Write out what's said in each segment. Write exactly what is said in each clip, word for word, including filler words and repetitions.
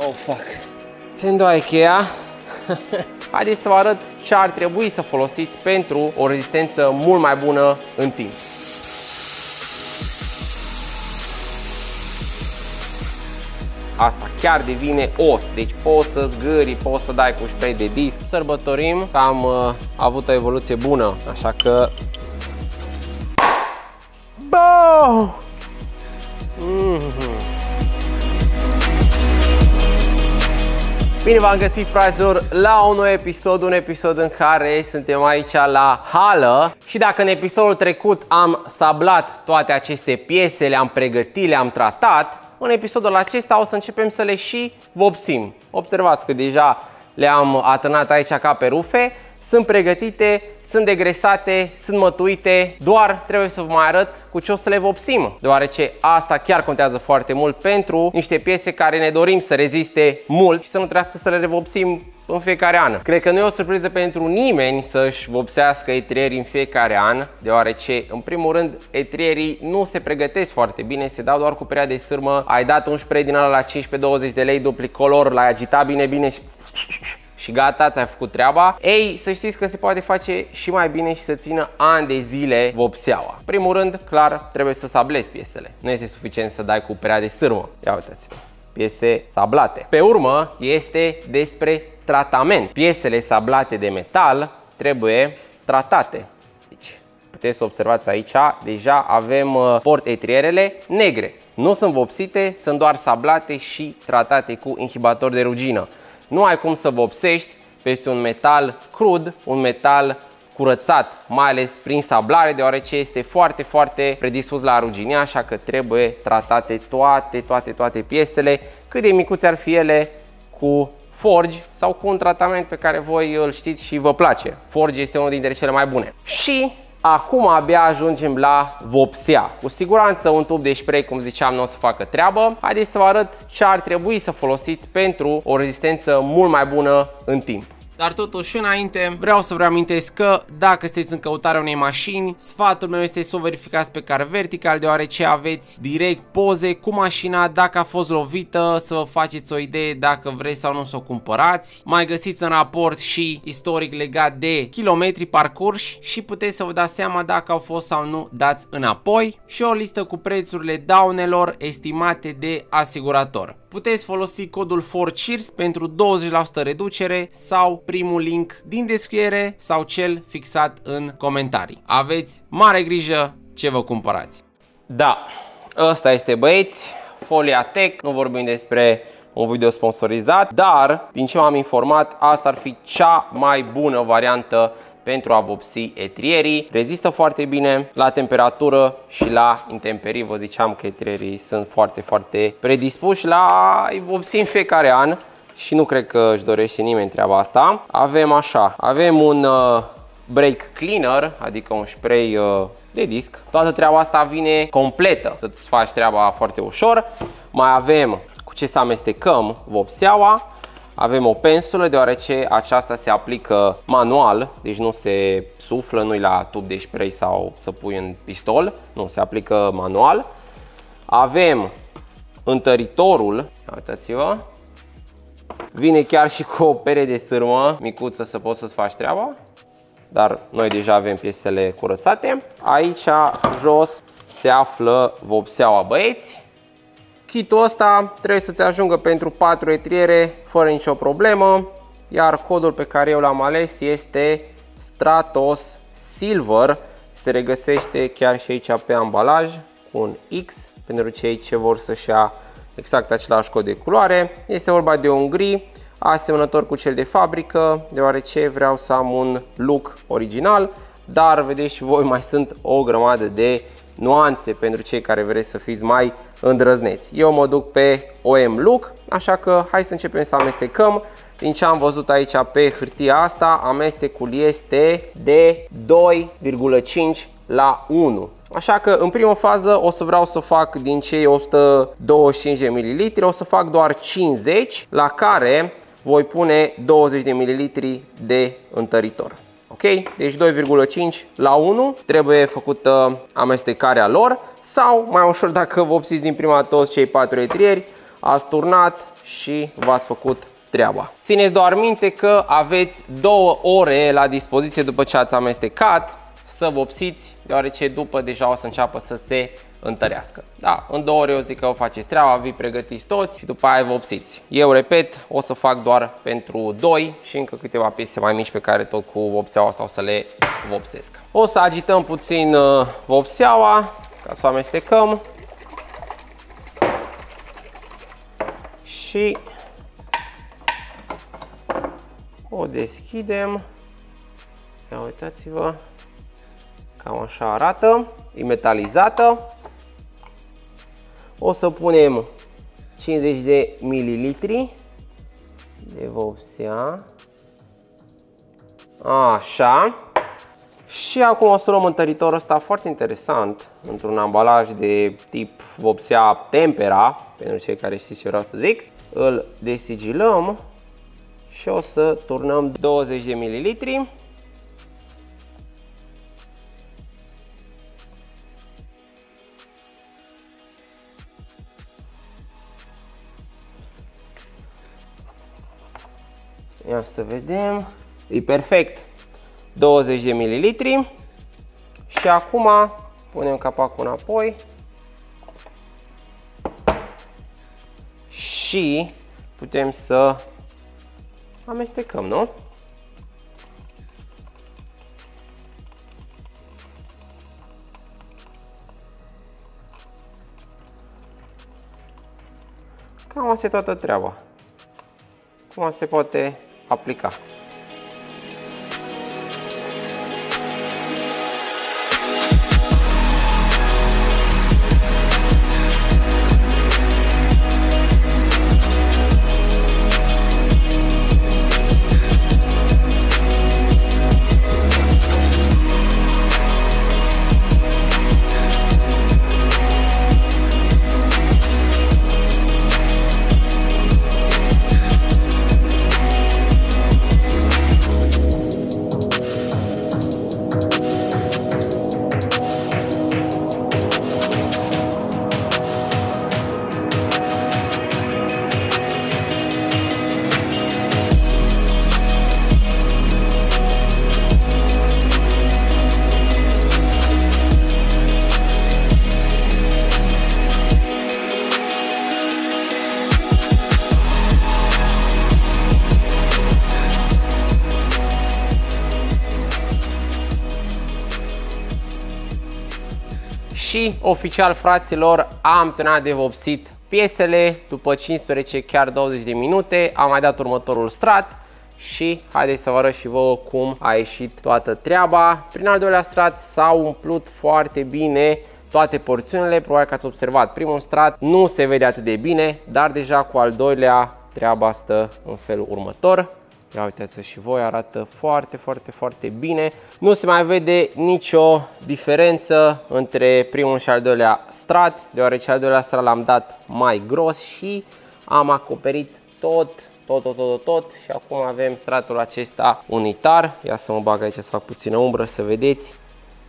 Oh, fuck. Sunt o Ikea. Haideți să vă arăt ce ar trebui să folosiți pentru o rezistență mult mai bună în timp. Asta chiar devine os, deci poți să zgâri, poți să dai cu spray de disc. Sărbătorim că am uh, avut o evoluție bună, așa că... Bow! Mm-hmm. Bine v-am găsit, fraților, la un nou episod, un episod în care suntem aici la hală. Și dacă în episodul trecut am sablat toate aceste piese, le-am pregătit, le-am tratat, în episodul acesta o să începem să le și vopsim. Observați că deja le-am atârnat aici ca pe rufe. Sunt pregătite, sunt degresate, sunt mătuite, doar trebuie să vă mai arăt cu ce o să le vopsim, deoarece asta chiar contează foarte mult pentru niște piese care ne dorim să reziste mult și să nu trească să le revopsim în fiecare an. Cred că nu e o surpriză pentru nimeni să-și vopsească etrieri în fiecare an, deoarece, în primul rând, etrierii nu se pregătesc foarte bine, se dau doar cu perioada de sârmă. Ai dat un spray din ala la cincisprezece douăzeci de lei, duplicolor, l-ai agitat bine, bine și... și gata, ți-ai făcut treaba. Ei, să știți că se poate face și mai bine și să țină ani de zile vopseaua. În primul rând, clar, trebuie să sablezi piesele. Nu este suficient să dai cu perea de sârmă. Ia uitați-vă, piese sablate. Pe urmă, este despre tratament. Piesele sablate de metal trebuie tratate. Deci, puteți să observați aici, deja avem portetrierele negre. Nu sunt vopsite, sunt doar sablate și tratate cu inhibator de rugină. Nu ai cum să vopsești peste un metal crud, un metal curățat, mai ales prin sablare, deoarece este foarte, foarte predispus la ruginire, așa că trebuie tratate toate, toate, toate piesele, cât de micuți ar fi ele, cu Forge sau cu un tratament pe care voi îl știți și vă place. Forge este unul dintre cele mai bune. Și acum abia ajungem la vopsea. Cu siguranță un tub de spray, cum ziceam, nu o să facă treabă. Haideți să vă arăt ce ar trebui să folosiți pentru o rezistență mult mai bună în timp. Dar totuși, înainte, vreau să vă reamintesc că dacă sunteți în căutarea unei mașini, sfatul meu este să o verificați pe CarVertical, deoarece aveți direct poze cu mașina, dacă a fost lovită, să vă faceți o idee dacă vreți sau nu să o cumpărați. Mai găsiți în raport și istoric legat de kilometri parcurși și puteți să vă dați seama dacă au fost sau nu dați înapoi și o listă cu prețurile daunelor estimate de asigurator. Puteți folosi codul forCHEERS pentru douăzeci la sută reducere sau primul link din descriere sau cel fixat în comentarii. Aveți mare grijă ce vă cumpărați. Da, ăsta este, băieți, Foliatec. Nu vorbim despre un video sponsorizat, dar din ce m-am informat, asta ar fi cea mai bună variantă pentru a vopsi etrierii. Rezistă foarte bine la temperatură și la intemperii. Vă ziceam că etrierii sunt foarte, foarte predispuși la a-i vopsi în fiecare an și nu cred că își dorește nimeni treaba asta. Avem așa, avem un uh, brake cleaner, adică un spray uh, de disc. Toată treaba asta vine completă, să-ți faci treaba foarte ușor. Mai avem cu ce să amestecăm vopseaua. Avem o pensulă, deoarece aceasta se aplică manual, deci nu se suflă, nu-i la tub de spray sau să pui în pistol, nu, se aplică manual. Avem întăritorul, uitați-vă, vine chiar și cu o pere de sârmă micuță să poți să-ți faci treaba, dar noi deja avem piesele curățate. Aici jos se află vopseaua, băieți. Kitul ăsta trebuie să-ți ajungă pentru patru etriere fără nicio problemă, iar codul pe care eu l-am ales este Stratos Silver. Se regăsește chiar și aici pe ambalaj cu un X pentru cei ce vor să-și ia exact același cod de culoare. Este vorba de un gri asemănător cu cel de fabrică, deoarece vreau să am un look original, dar vedeți și voi, mai sunt o grămadă de nuanțe pentru cei care vreți să fiți mai îndrăzneți. Eu mă duc pe O M Look, așa că hai să începem să amestecăm. Din ce am văzut aici pe hârtia asta, amestecul este de doi virgulă cinci la unu. Așa că în prima fază o să vreau să fac din cei o sută douăzeci și cinci de mililitri, o să fac doar cincizeci, la care voi pune douăzeci de mililitri de întăritor. Ok? Deci doi virgulă cinci la unu trebuie făcută amestecarea lor, sau mai ușor dacă vopsiți din prima toți cei patru etrieri, ați turnat și v-ați făcut treaba. Țineți doar minte că aveți două ore la dispoziție după ce ați amestecat să vopsiți, deoarece după deja o să înceapă să se întărească. Da, în două ore eu zic că o faceți treaba, vi pregătiți toți și după aia vopsiți. Eu repet, o să fac doar pentru doi și încă câteva piese mai mici pe care tot cu vopseaua asta o să le vopsesc. O să agităm puțin vopseaua ca să amestecăm și o deschidem. Ia uitați-vă, cam așa arată, e metalizată. O să punem cincizeci de mililitri de vopsea. Așa. Și acum o să luăm întăritorul ăsta foarte interesant, într-un ambalaj de tip vopsea tempera, pentru cei care știți ce vreau să zic. Îl desigilăm și o să turnăm douăzeci de mililitri. Ia să vedem, e perfect, douăzeci de mililitri. Și acum punem capacul înapoi și putem să amestecăm, nu? Cam asta e toată treaba. Cum se poate aplica. Și oficial, fraților, am terminat de vopsit piesele. După cincisprezece, chiar douăzeci de minute, am mai dat următorul strat și haideți să vă arăt și vouă cum a ieșit toată treaba. Prin al doilea strat s-au umplut foarte bine toate porțiunile, probabil că ați observat. Primul strat nu se vede atât de bine, dar deja cu al doilea treaba stă în felul următor. Ia uitați-vă și voi, arată foarte, foarte, foarte bine. Nu se mai vede nicio diferență între primul și al doilea strat, deoarece al doilea strat l-am dat mai gros și am acoperit tot, tot, tot, tot, tot. Și acum avem stratul acesta unitar. Ia să mă bag aici să fac puțină umbră, să vedeți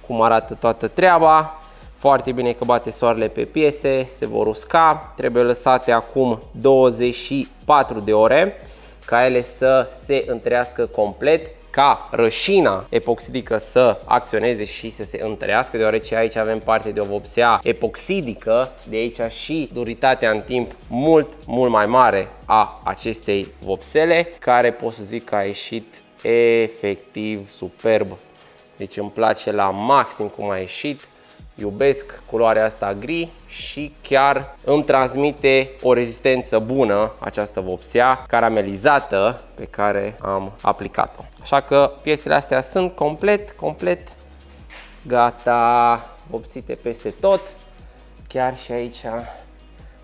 cum arată toată treaba. Foarte bine că bate soarele pe piese, se vor usca. Trebuie lăsate acum douăzeci și patru de ore. Ca ele să se întărească complet, ca rășina epoxidică să acționeze și să se întărească, deoarece aici avem parte de o vopsea epoxidică, de aici și duritatea în timp mult, mult mai mare a acestei vopsele, care pot să zic că a ieșit efectiv superb. Deci îmi place la maxim cum a ieșit. Iubesc culoarea asta gri și chiar îmi transmite o rezistență bună această vopsea caramelizată pe care am aplicat-o. Așa că piesele astea sunt complet, complet gata, vopsite peste tot, chiar și aici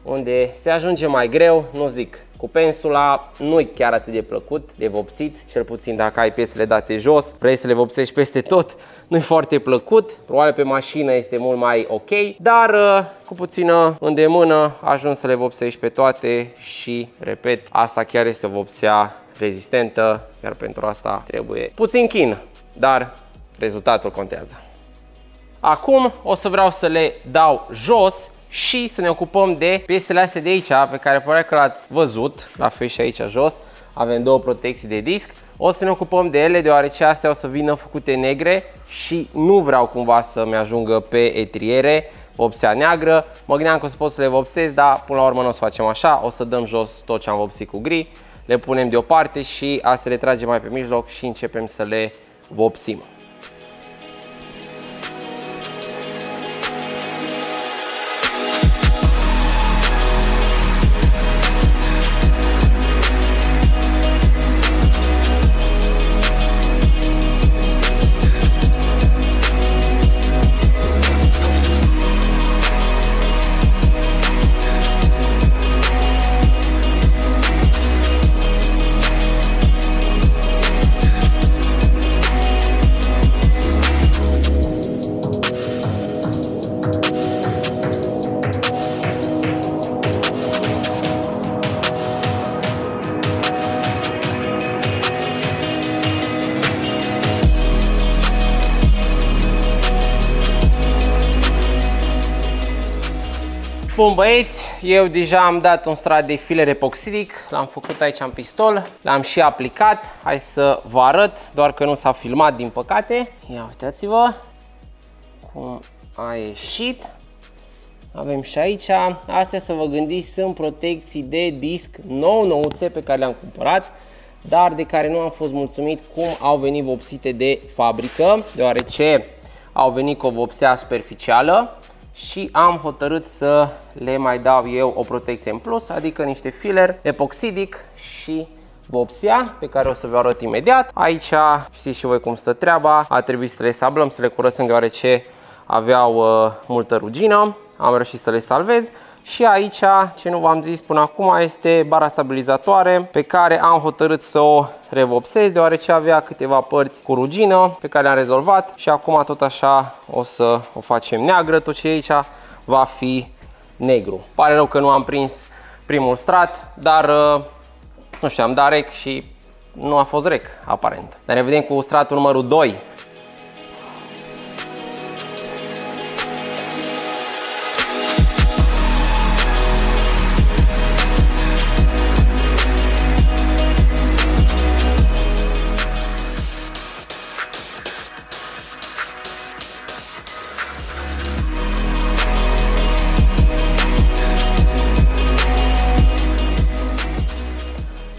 unde se ajunge mai greu, nu zic. Cu pensula nu-i chiar atât de plăcut de vopsit, cel puțin dacă ai piesele date jos, vrei să le vopsești peste tot, nu-i foarte plăcut. Probabil pe mașină este mult mai ok, dar cu puțină îndemână ajungi să le vopsești pe toate și, repet, asta chiar este o vopsea rezistentă, iar pentru asta trebuie puțin chin, dar rezultatul contează. Acum o să vreau să le dau jos și să ne ocupăm de piesele astea de aici, pe care părea că l-ați văzut, la fel și aici jos, avem două protecții de disc. O să ne ocupăm de ele deoarece astea o să vină făcute negre și nu vreau cumva să-mi ajungă pe etriere vopsea neagră. Mă gândeam că o să pot să le vopsez, dar până la urmă nu o să facem așa, o să dăm jos tot ce am vopsit cu gri, le punem deoparte și a se le tragem mai pe mijloc și începem să le vopsim. Bun băieți, eu deja am dat un strat de filer epoxidic, l-am făcut aici în pistol, l-am și aplicat, hai să vă arăt, doar că nu s-a filmat din păcate. Ia uitați-vă cum a ieșit, avem și aici, astea să vă gândiți sunt protecții de disc nou-nouțe pe care le-am cumpărat, dar de care nu am fost mulțumit cum au venit vopsite de fabrică, deoarece au venit cu o vopsea superficială. Și am hotărât să le mai dau eu o protecție în plus, adică niște filer epoxidic și vopsea, pe care o să vă arăt imediat. Aici știți și voi cum stă treaba, a trebuit să le sablăm, să le curățăm deoarece aveau uh, multă rugină, am reușit să le salvez. Și aici, ce nu v-am zis până acum, este bara stabilizatoare pe care am hotărât să o revopsez, deoarece avea câteva părți cu rugină pe care le-am rezolvat și acum tot așa o să o facem neagră, tot ce e aici va fi negru. Pare rău că nu am prins primul strat, dar nu știu, am dat rec și nu a fost rec, aparent. Dar ne vedem cu stratul numărul doi.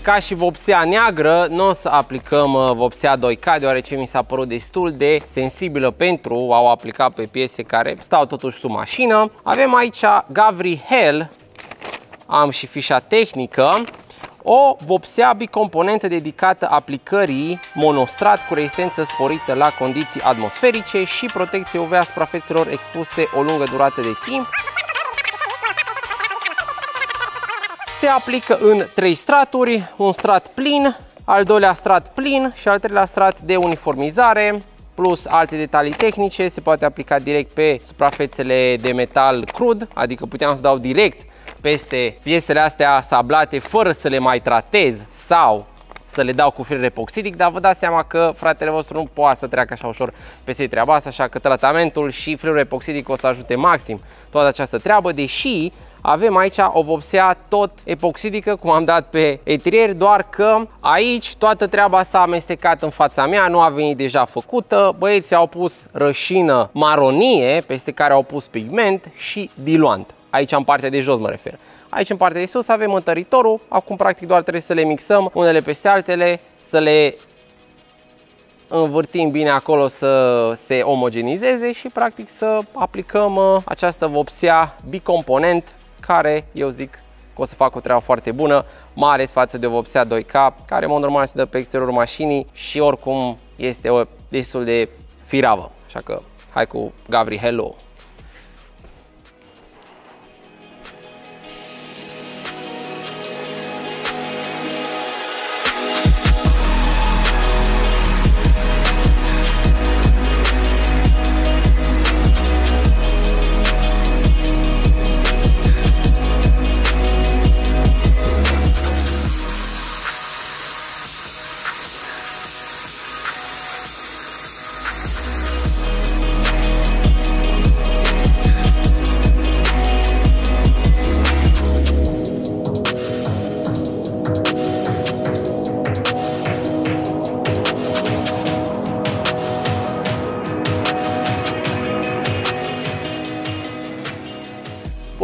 Ca și vopsea neagră, nu o să aplicăm vopsea doi K, deoarece mi s-a părut destul de sensibilă pentru a o aplica pe piese care stau totuși sub mașină. Avem aici Gavri Hell, am și fișa tehnică, o vopsea bicomponentă dedicată aplicării monostrat cu rezistență sporită la condiții atmosferice și protecție U V a suprafețelor expuse o lungă durată de timp. Se aplică în trei straturi, un strat plin, al doilea strat plin și al treilea strat de uniformizare, plus alte detalii tehnice. Se poate aplica direct pe suprafețele de metal crud, adică puteam să dau direct peste piesele astea sablate fără să le mai tratez sau să le dau cu filer epoxidic, dar vă dați seama că fratele vostru nu poate să treacă așa ușor peste treaba asta, așa că tratamentul și filerul epoxidic o să ajute maxim toată această treabă, deși avem aici o vopsea tot epoxidică, cum am dat pe etrier, doar că aici toată treaba s-a amestecat în fața mea, nu a venit deja făcută. Băieții au pus rășină maronie, peste care au pus pigment și diluant. Aici în partea de jos mă refer. Aici în partea de sus avem întăritorul, acum practic doar trebuie să le mixăm unele peste altele, să le învârtim bine acolo să se omogenizeze și practic să aplicăm această vopsea bicomponent, care eu zic că o să fac o treabă foarte bună, mai ales față de o vopsea doi K, care în mod normal se dă pe exteriorul mașinii și oricum este o destul de firavă. Așa că hai cu Gavri Hello!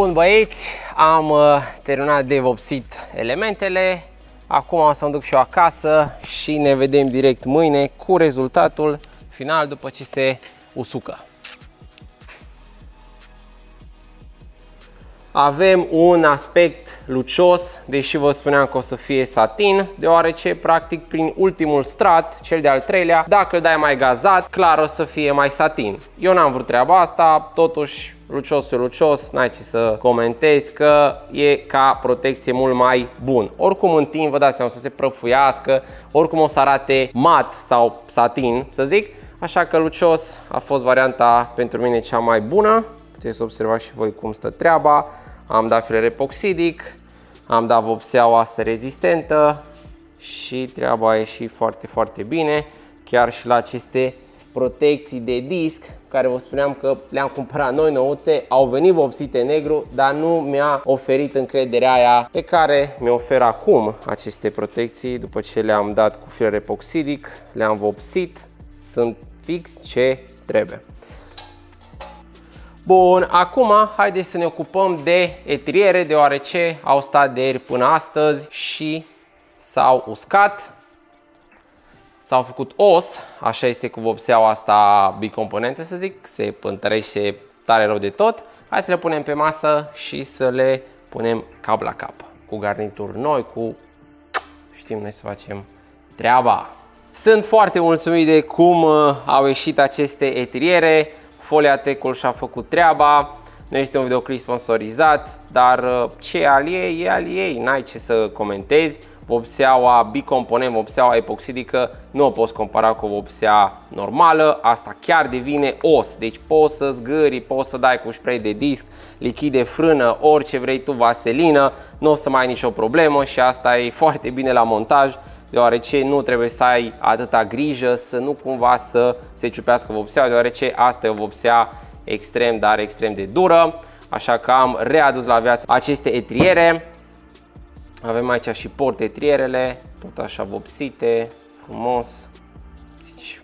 Bun băieți, am uh, terminat de vopsit elementele. Acum o să-mi duc și eu acasă și ne vedem direct mâine cu rezultatul final după ce se usucă. Avem un aspect lucios, deși vă spuneam că o să fie satin, deoarece practic prin ultimul strat, cel de-al treilea, dacă îl dai mai gazat, clar o să fie mai satin. Eu n-am vrut treaba asta, totuși luciosul lucios, n-ai ce să comentezi că e ca protecție mult mai bun. Oricum în timp, vă dați seama, o să se prăfuiască, oricum o să arate mat sau satin, să zic, așa că lucios a fost varianta pentru mine cea mai bună. Puteți să observați și voi cum stă treaba. Am dat filer epoxidic, am dat vopseaua asta rezistentă și treaba a ieșit foarte, foarte bine. Chiar și la aceste protecții de disc, care vă spuneam că le-am cumpărat noi nouțe, au venit vopsite negru, dar nu mi-a oferit încrederea aia pe care mi-o oferă acum aceste protecții. După ce le-am dat cu filer epoxidic, le-am vopsit, sunt fix ce trebuie. Bun, acum haideți să ne ocupăm de etriere, deoarece au stat de ieri până astăzi și s-au uscat, s-au făcut os, așa este cu vopseaua asta bicomponentă, să zic, se întărește tare rău de tot. Hai să le punem pe masă și să le punem cap la cap, cu garnituri noi, cu... știm noi să facem treaba. Sunt foarte mulțumit de cum au ieșit aceste etriere. Foliatec-ul și-a făcut treaba, nu este un videoclip sponsorizat, dar ce al ei, e al ei, n-ai ce să comentezi. Vopseaua bicomponent, vopseaua epoxidică, nu o poți compara cu vopsea normală, asta chiar devine os, deci poți să zgâri, poți să dai cu spray de disc, lichid de frână, orice vrei tu, vaselină, nu o să mai ai nicio problemă și asta e foarte bine la montaj, deoarece nu trebuie să ai atâta grijă să nu cumva să se ciupească vopseaua, deoarece asta e o vopsea extrem, dar extrem de dură. Așa că am readus la viață aceste etriere. Avem aici și portetrierele, tot așa vopsite, frumos. Deci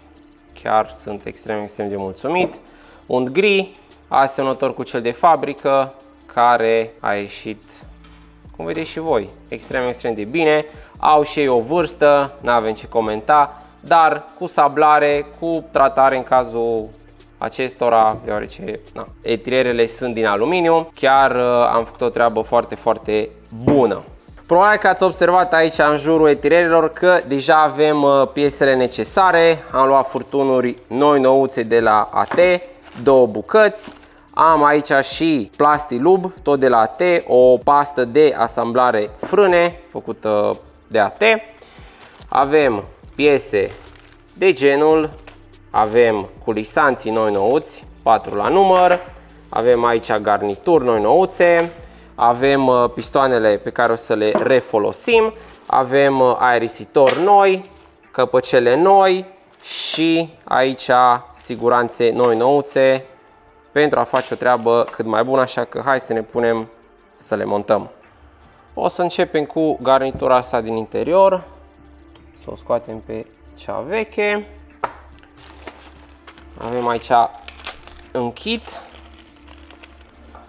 chiar sunt extrem, extrem de mulțumit. Un gri, asemănător cu cel de fabrică, care a ieșit, cum vedeți și voi, extrem, extrem de bine. Au și ei o vârstă, n-avem ce comenta, dar cu sablare, cu tratare în cazul acestora, deoarece na, etrierele sunt din aluminiu, chiar uh, am făcut o treabă foarte, foarte bună. Probabil că ați observat aici în jurul etrierelor că deja avem uh, piesele necesare, am luat furtunuri noi nouțe de la A T, două bucăți. Am aici și plastilub, tot de la A T, o pastă de asamblare frâne, făcută de A T. Avem piese de genul, avem culisanții noi nouți, patru la număr, avem aici garnituri noi nouțe, avem pistoanele pe care o să le refolosim, avem aerisitori noi, căpăcele noi și aici siguranțe noi nouțe pentru a face o treabă cât mai bună, așa că hai să ne punem să le montăm. O să începem cu garnitura asta din interior, să o scoatem pe cea veche. Avem aici în kit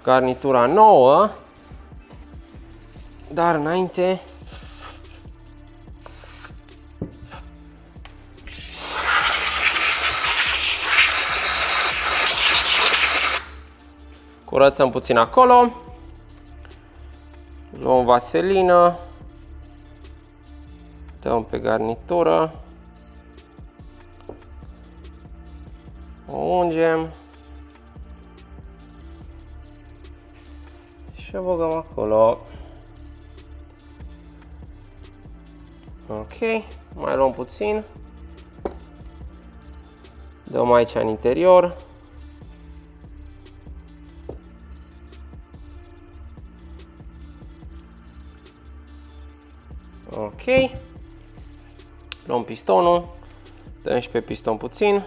garnitura nouă, dar înainte curățăm puțin acolo. Luăm vaselină, dăm pe garnitură, o ungem și o băgăm acolo. Ok, mai luăm puțin, dăm aici în interior. Ok, luăm pistonul, dăm și pe piston puțin.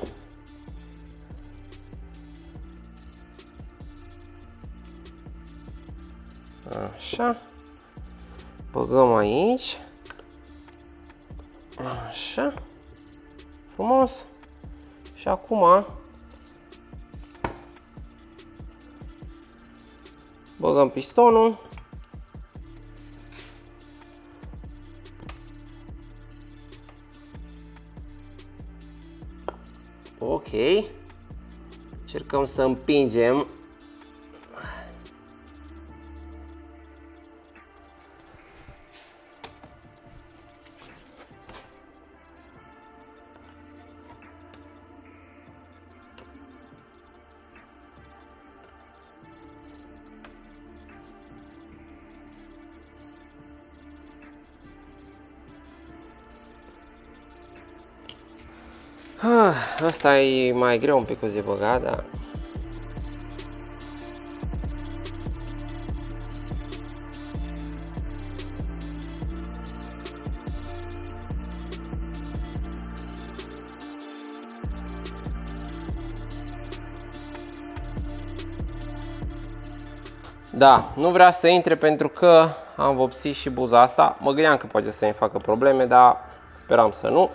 Așa, băgăm aici. Așa, frumos. Și acum Băgăm pistonul. Ok. Încercăm să împingem. Asta e mai greu un pic de băgat, dar... Da, nu vrea să intre pentru că am vopsit și buza asta. Mă gândeam că poate să-mi facă probleme, dar speram să nu.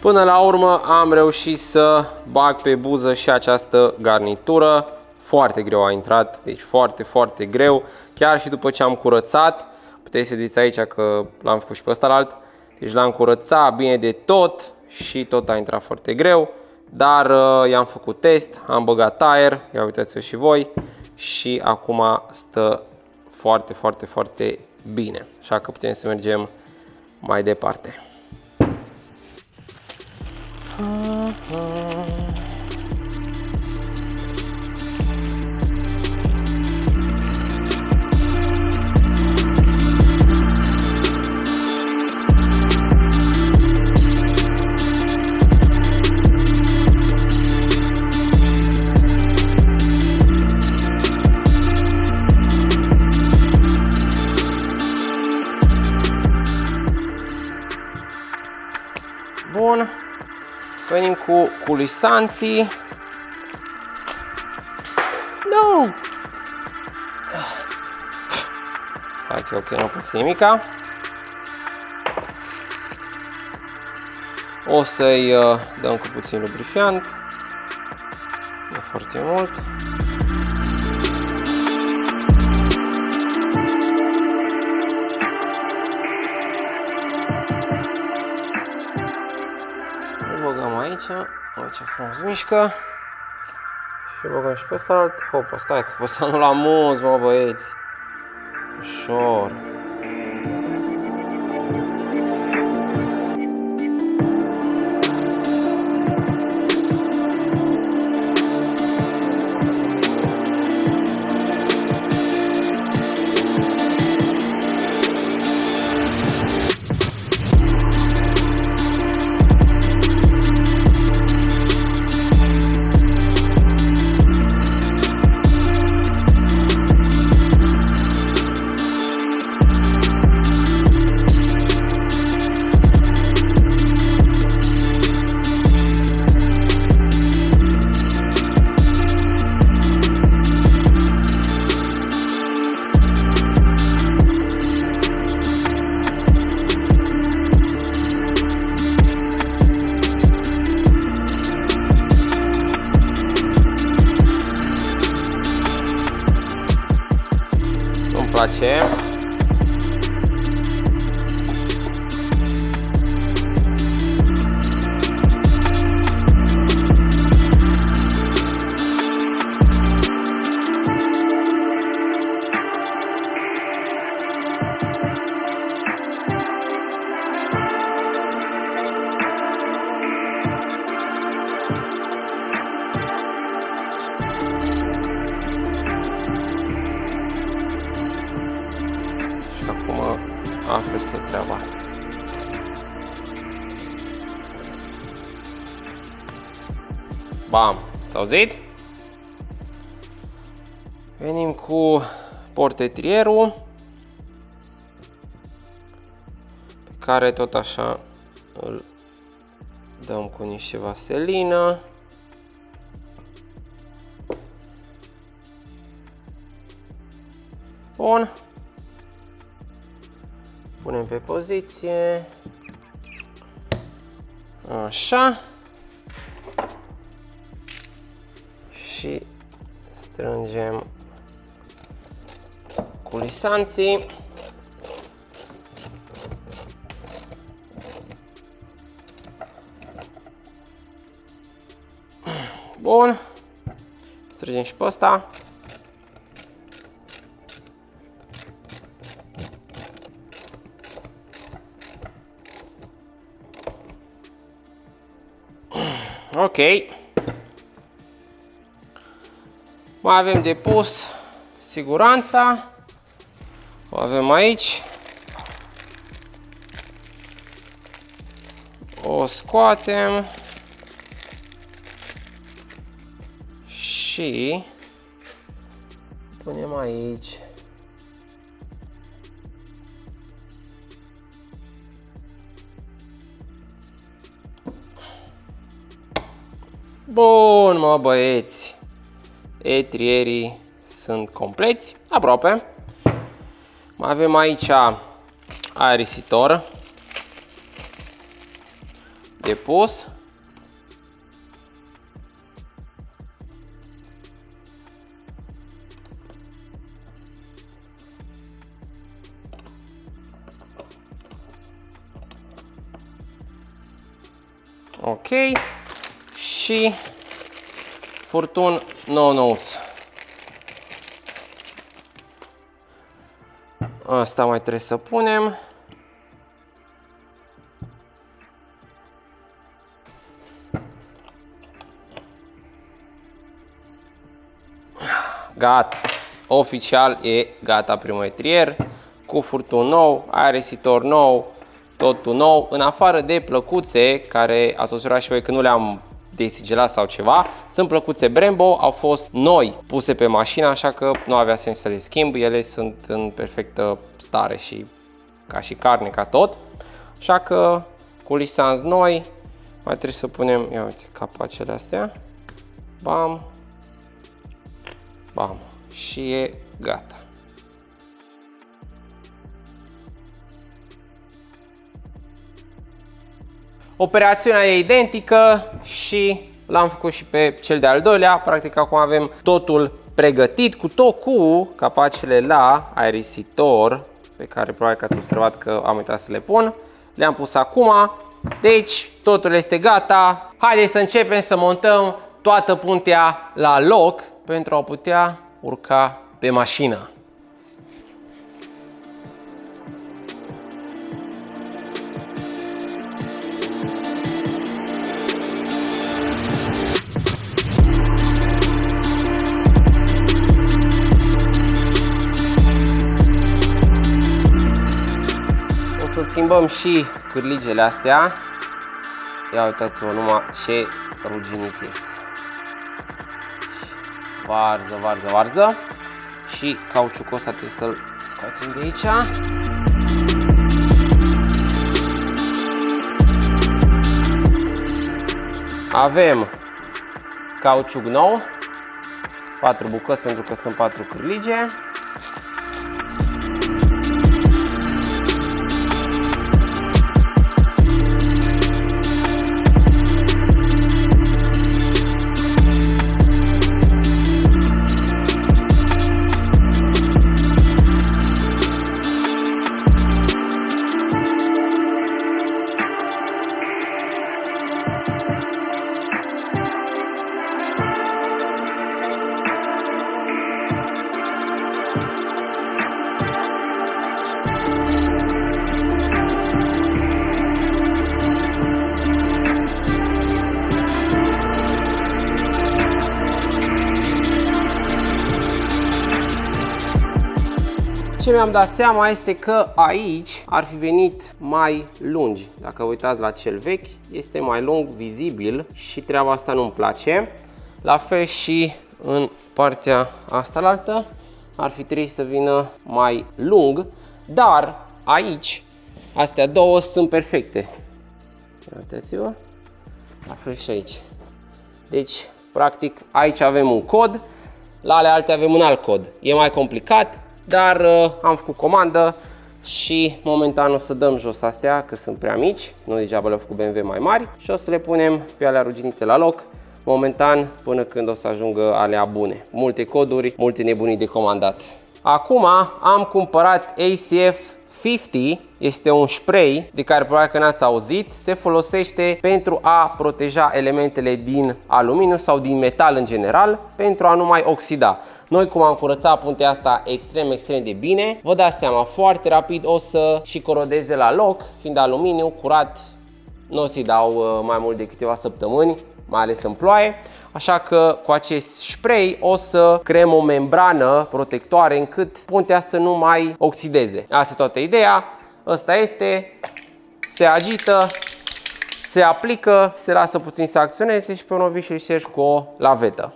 Până la urmă am reușit să bag pe buză și această garnitură. Foarte greu a intrat, deci foarte, foarte greu. Chiar și după ce am curățat, puteți să vedeți aici că l-am făcut și pe ăstalalt. Deci l-am curățat bine de tot și tot a intrat foarte greu. Dar uh, i-am făcut test, am băgat aer, ia uitați-vă și voi. Și acum stă foarte, foarte, foarte bine. Așa că putem să mergem mai departe. Bun. Venim cu culisanții. No! Hai că ok, nu puțin nimica. O să-i uh, dăm cu puțin lubrifiant. Nu foarte mult. Aici, ce frumos mișcă. Și băgăm și pe salt. Hopa, stai că pot să nu-l amuz, mă băieți. Ușor. Bam! S-a auzit? Venim cu portetrierul pe care tot așa îl dăm cu niște vaselină Bun. Punem pe poziție. Așa. Și strângem culisanții. Bun. Strângem și pe ăsta. Ok. Mai avem de pus siguranța. O avem aici. O scoatem. Și punem aici. Bun, mă băieți, etrierii sunt compleți, aproape. Mai avem aici aerisitor de pus. Ok. Și furtun nouă nouți. Asta mai trebuie să punem. Gata. Oficial e gata primul etrier. Cu furtun nou, aerisitor nou, totul nou. În afară de plăcuțe, care ați observat și voi că nu le-am desigelat sau ceva, sunt plăcuțe Brembo, au fost noi puse pe mașină, așa că nu avea sens să le schimb, ele sunt în perfectă stare și ca și carne, ca tot, așa că culisanți noi, mai trebuie să punem, ia uite, capacele astea, bam, bam, și e gata. Operațiunea e identică și l-am făcut și pe cel de-al doilea. Practic acum avem totul pregătit, cu tot cu capacele la aerisitor, pe care probabil că ați observat că am uitat să le pun. Le-am pus acum, deci totul este gata. Haideți să începem să montăm toată puntea la loc pentru a putea urca pe mașină. Schimbăm și cârligele astea. Ia uitați-vă numai ce ruginit este. Varză, varză, varză. Și cauciucul ăsta trebuie să-l scoatem de aici. Avem cauciuc nou. patru bucăți pentru că sunt patru cârlige. Ce mi-am dat seama este că aici ar fi venit mai lungi. Dacă uitați la cel vechi, este mai lung, vizibil și treaba asta nu-mi place. La fel și în partea asta-laltă ar fi trebuit să vină mai lung, dar aici astea două sunt perfecte. Uitați-vă, la fel și aici. Deci, practic, aici avem un cod, la ale alte avem un alt cod. E mai complicat. dar uh, am făcut comandă și momentan o să dăm jos astea, că sunt prea mici, nu degeaba le-au făcut B M W mai mari, și o să le punem pe alea ruginite la loc, momentan, până când o să ajungă alea bune. Multe coduri, multe nebunii de comandat. Acum am cumpărat A C F cincizeci, este un spray de care probabil că n-ați auzit, se folosește pentru a proteja elementele din aluminiu sau din metal în general, pentru a nu mai oxida. Noi, cum am curățat puntea asta extrem, extrem de bine, vă dați seama, foarte rapid o să și corodeze la loc, fiind aluminiu curat, nu o să-i dau mai mult de câteva săptămâni, mai ales în ploaie. Așa că cu acest spray o să creăm o membrană protectoare încât puntea să nu mai oxideze. Asta e toată ideea. Asta este, se agită, se aplică, se lasă puțin să acționeze și pe un obișnuit și ștergi cu o lavetă.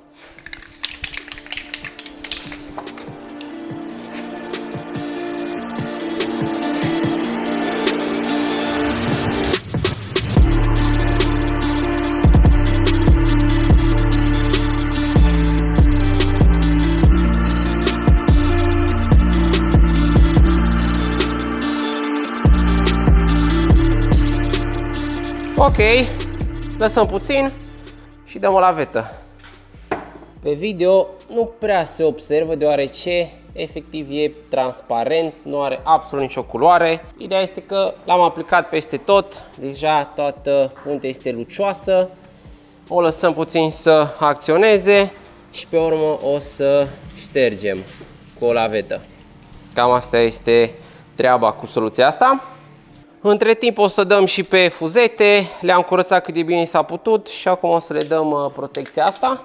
Ok, lăsăm puțin și dăm o lavetă. Pe video nu prea se observă deoarece efectiv e transparent, nu are absolut nicio culoare. Ideea este că l-am aplicat peste tot, deja toată puntea este lucioasă. O lăsăm puțin să acționeze și pe urmă o să ștergem cu o lavetă. Cam asta este treaba cu soluția asta. Între timp o să dăm și pe fuzete, le-am curățat cât de bine s-a putut și acum o să le dăm protecția asta.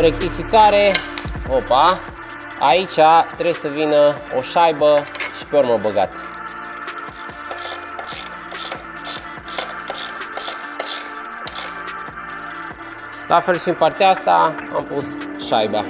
Rectificare, opa, aici trebuie să vină o șaibă și pe urmă băgat. La fel și în partea asta am pus șaiba.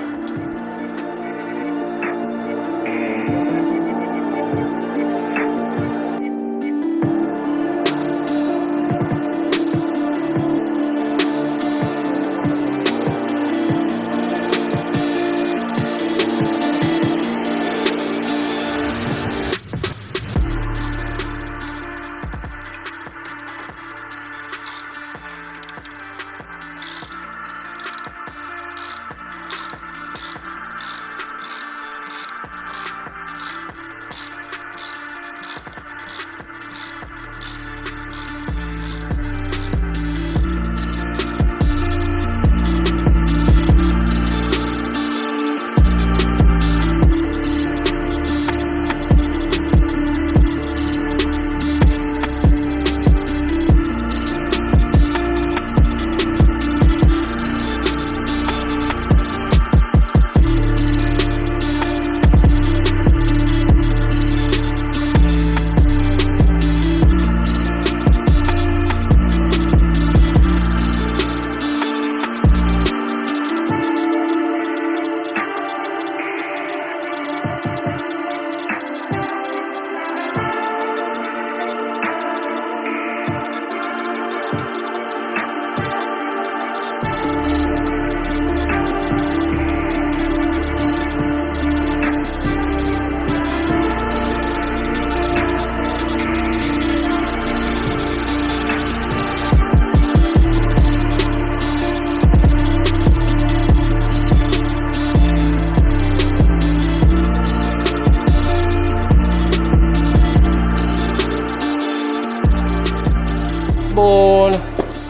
Bun,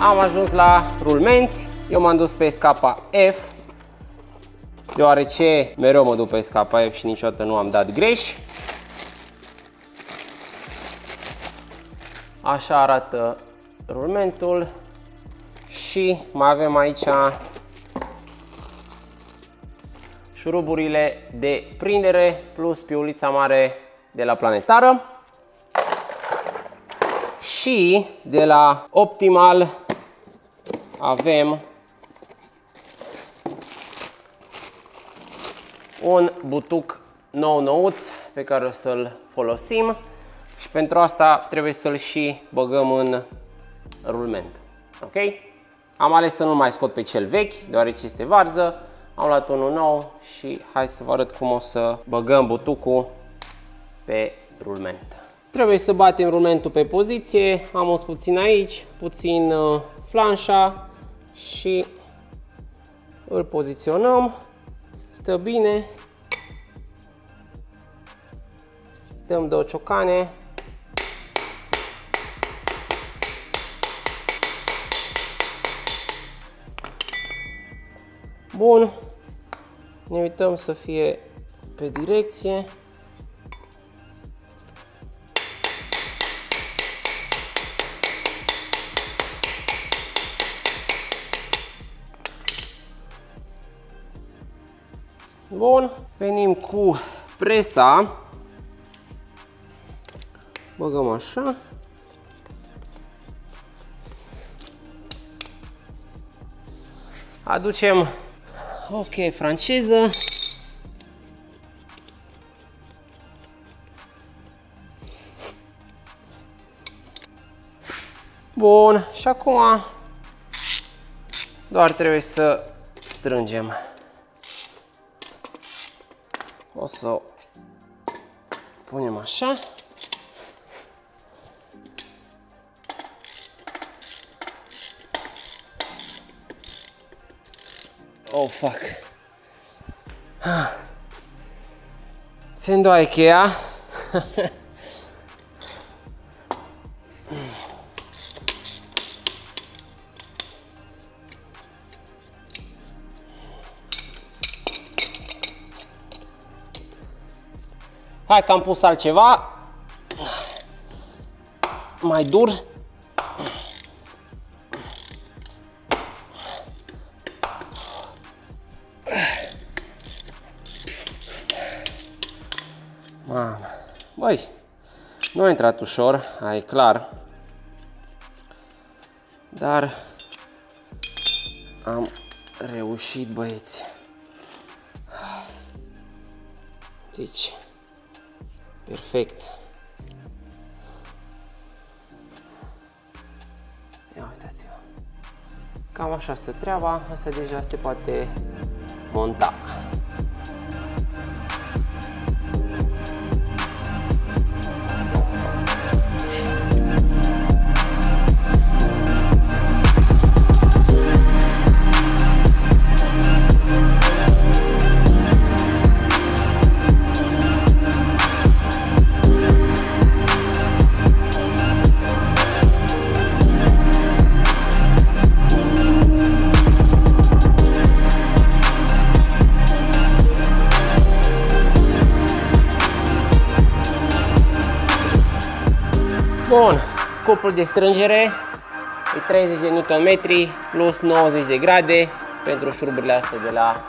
am ajuns la rulmenți. Eu m-am dus pe S K F, deoarece mereu mă duc pe S K F și niciodată nu am dat greș. Așa arată rulmentul. Și mai avem aici șuruburile de prindere plus piulița mare de la planetară. Și de la Optimal avem un butuc nou-nouț pe care o să-l folosim și pentru asta trebuie să-l și băgăm în rulment. Ok? Am ales să nu mai scot pe cel vechi, deoarece este varză. Am luat unul nou și hai să vă arăt cum o să băgăm butucul pe rulment. Trebuie să batem rulmentul pe poziție. Am uns puțin aici, puțin flanșa și îl poziționăm. Stă bine. Dăm două ciocane. Bun. Ne uităm să fie pe direcție. Bun, venim cu presa, băgăm așa. Aducem ok franceză. Bun, și acum doar trebuie să strângem. O să o punem așa. Oh, fuck. Se îndoaie cheia. Hai că am pus altceva mai dur. Mamă, băi, nu a intrat ușor, e clar, dar am reușit, băieți. Deci perfect. Ia uitați-vă. Cam așa stă treaba, asta deja se poate monta. Bun, cuplul de strângere e treizeci de newton metri plus nouăzeci de grade pentru șuruburile astea de la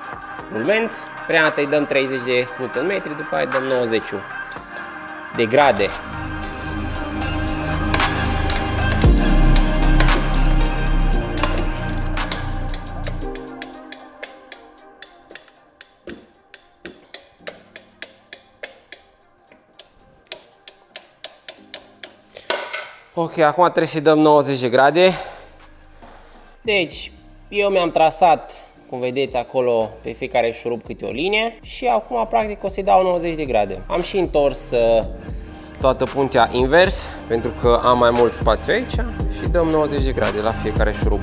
rulment. Prima dată îi dăm treizeci de newton metri, după aia dăm nouăzeci de grade. Ok, acum trebuie să-i dăm nouăzeci de grade. Deci, eu mi-am trasat, cum vedeți acolo, pe fiecare șurub câte o linie și acum, practic, o să-i dau nouăzeci de grade. Am și întors toată puntea invers, pentru că am mai mult spațiu aici și dăm nouăzeci de grade la fiecare șurub.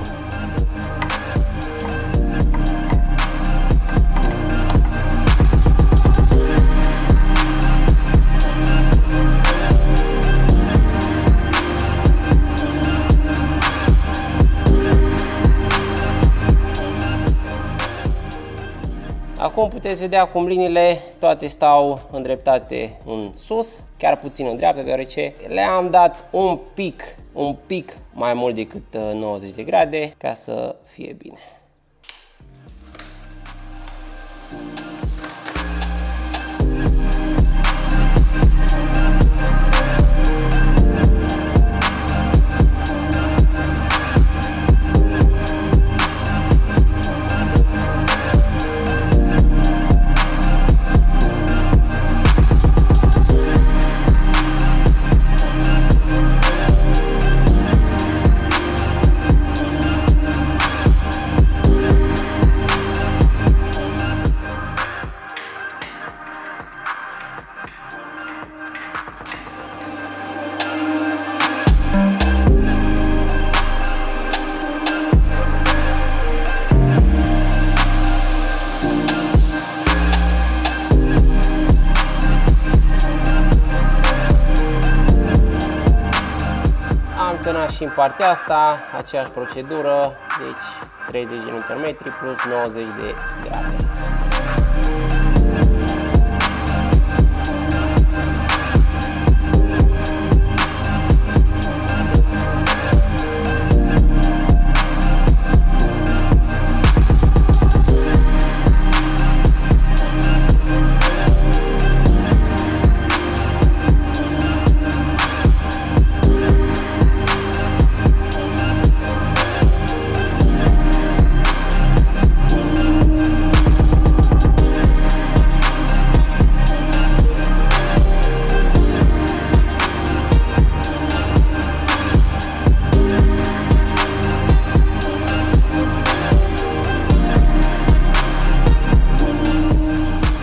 acum puteți vedea cum liniile toate stau îndreptate în sus, chiar puțin în dreapta, deoarece le-am dat un pic, un pic mai mult decât nouăzeci de grade ca să fie bine. Și în partea asta, aceeași procedură, deci treizeci de newton metri plus nouăzeci de grade.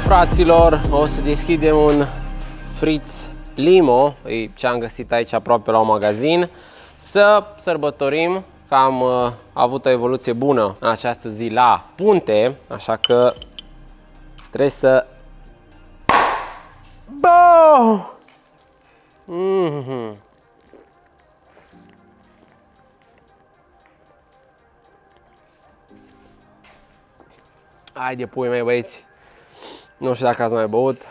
Fraților, o să deschidem un Fritz Limo, e ce am găsit aici aproape la un magazin, să sărbătorim că am uh, avut o evoluție bună în această zi la punte, așa că trebuie să... Bă! Mm-hmm. Hai de pui mei băieți! Nu știu dacă ați mai băut,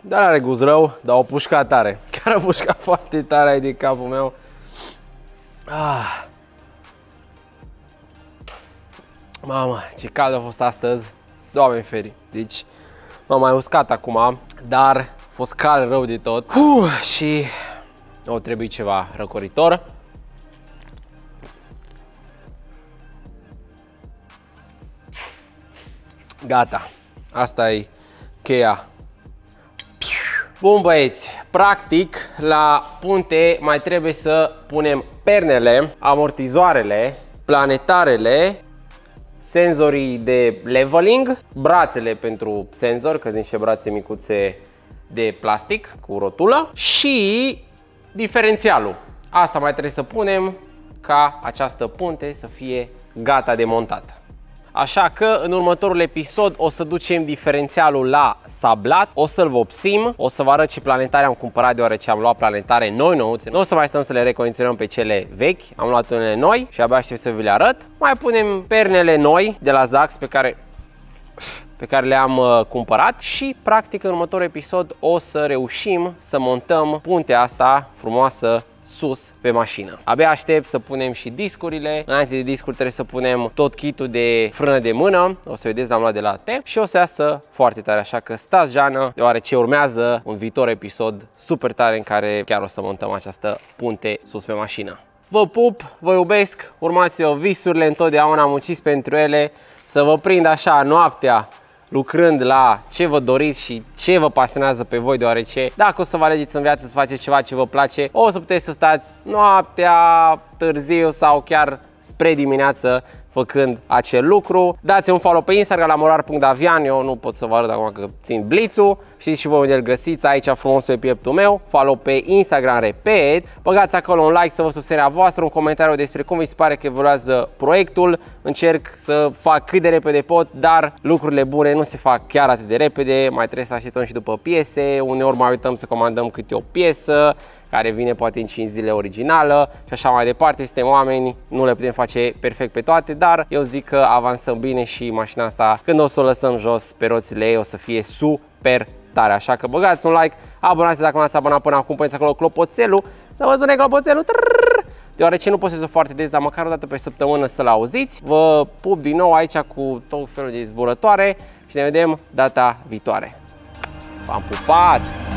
dar are gust rău, dar o pușcat tare. Chiar o pușcat foarte tare, ai de capul meu. Ah. Mamă, ce cald a fost astăzi, Doamne feri. Deci m-am mai uscat acum, dar a fost cald rău de tot. Uf, și o trebuie ceva răcoritor. Gata. Asta e cheia. Bun băieți, practic la punte mai trebuie să punem pernele, amortizoarele, planetarele, senzorii de leveling, brațele pentru senzor, că sunt niște brațe micuțe de plastic cu rotulă și diferențialul. Asta mai trebuie să punem ca această punte să fie gata de montat. Așa că în următorul episod o să ducem diferențialul la sablat, o să-l vopsim, o să vă arăt ce planetare am cumpărat deoarece am luat planetare noi nouțe. Nu o să mai stăm să le recondiționăm pe cele vechi, am luat unele noi și abia aștept să vi le arăt. Mai punem pernele noi de la Zax pe care, pe care le-am cumpărat și practic în următorul episod o să reușim să montăm puntea asta frumoasă sus pe mașină. Abia aștept să punem și discurile. Înainte de discuri trebuie să punem tot kitul de frână de mână. O să vedeți, l-am luat de la T E P și o să iasă foarte tare, așa că stați jană, deoarece urmează un viitor episod super tare în care chiar o să montăm această punte sus pe mașină. Vă pup, vă iubesc, urmați-o visurile, întotdeauna munciți pentru ele, să vă prind așa noaptea lucrând la ce vă doriți și ce vă pasionează pe voi, deoarece dacă o să vă alegeți în viață să faceți ceva ce vă place, o să puteți să stați noaptea, târziu sau chiar spre dimineață făcând acel lucru. Dați un follow pe Instagram la morar punct davian, eu nu pot să vă arăt acum că țin blițul, știți și voi unde îl găsiți, aici frumos pe pieptul meu, follow pe Instagram, repet, băgați acolo un like să vă susținerea voastră, un comentariu despre cum vi se pare că evoluează proiectul, încerc să fac cât de repede pot, dar lucrurile bune nu se fac chiar atât de repede, mai trebuie să așteptăm și după piese, uneori mai uităm să comandăm câte o piesă, care vine poate în cinci zile originală și așa mai departe, suntem oameni, nu le putem face perfect pe toate, dar eu zic că avansăm bine și mașina asta, când o să o lăsăm jos pe roțile ei, o să fie super tare. Așa că băgați un like, abonați-vă dacă nu ați abonat până acum, puneți acolo clopoțelul, să vă zune clopoțelul, deoarece nu postez-o foarte des, dar măcar o dată pe săptămână să-l auziți. Vă pup din nou aici cu tot felul de zburătoare și ne vedem data viitoare. V-am pupat!